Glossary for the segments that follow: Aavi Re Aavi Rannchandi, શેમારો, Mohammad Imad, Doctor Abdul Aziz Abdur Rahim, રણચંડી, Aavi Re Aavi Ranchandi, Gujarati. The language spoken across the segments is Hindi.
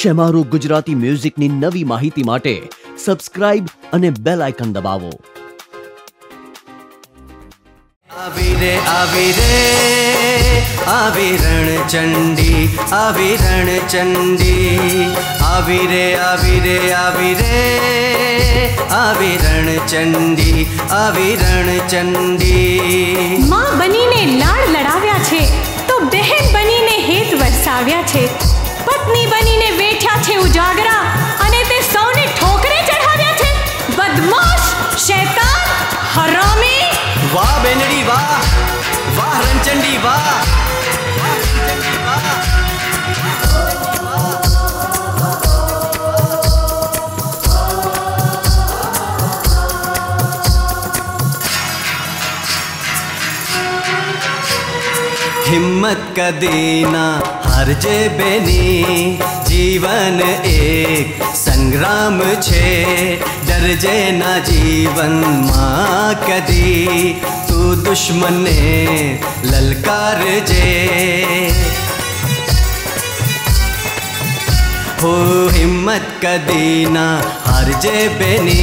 શેમારો ગુજરાતી મ્યુઝિકની નવી માહિતી માટે સબસ્ક્રાઇબ અને બેલ આઇકન દબાવો. આવી રે આવી રણચંડી આવી રણચંડી આવી રે આવી રે આવી રે આવી રણચંડી આવી રણચંડી. માં બનીને લાડ લડાવ્યા છે તો બહેન બનીને હેત વરસાવ્યા છે. પત્ની બનીને વેઠ્યા છે ઉજાગરા અને તે સૌને ઠોકરે ચઢાવ્યા છે. બદમાશ શેતાન હરામી. વાહ બેનડી વાહ વાહ રણચંડી વાહ. हिम्मत का देना हर जे बेनी जीवन एक संग्राम छे. डर जे ना जीवन माँ कदी तू दुश्मन ने ललकार जे हो. हिम्मत का देना हर जे बेनी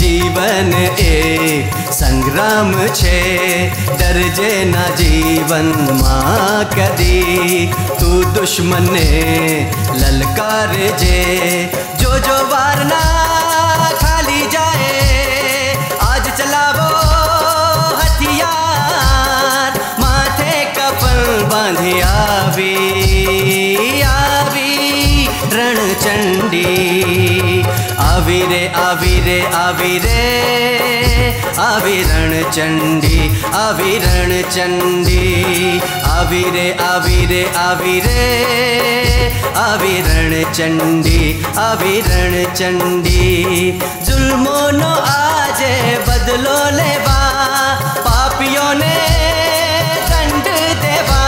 जीवन एक संग्राम छे. डर जे ना जीवन माँ कदी तू दुश्मन ने ललकार जे. जो वारना खाली जाए आज चलावो हथियार माथे कफन बांधे. आवी आवी रणचंडी आवी रे आवी रे आवी रे आवी रणचंडी आवी रणचंडी आवी रे आवी रे आवी रे आवी रणचंडी आवी रणचंडी. जुल्मों नो आजे बदलो लेवा पापियों ने दंड देवा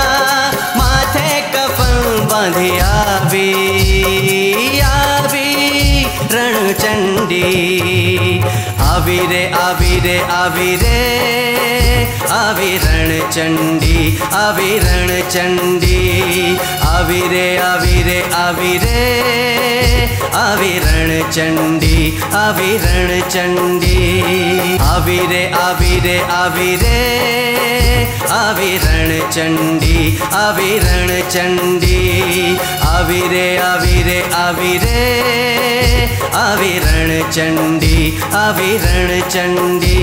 माथे कफन बांधे. आवी आवी रणचंडी आवी रे आवी रे आवी रे आवी रणचंडी आवी रणचंडी आवी रे आवी रे आवी रे आवी रणचंडी आवी रणचंडी आवी रे आवी रे आवी रे आवी रणचंडी आवी रणचंडी आवी रे आवी रे आवी रे आवी रणचंडी आवी रणचंडी.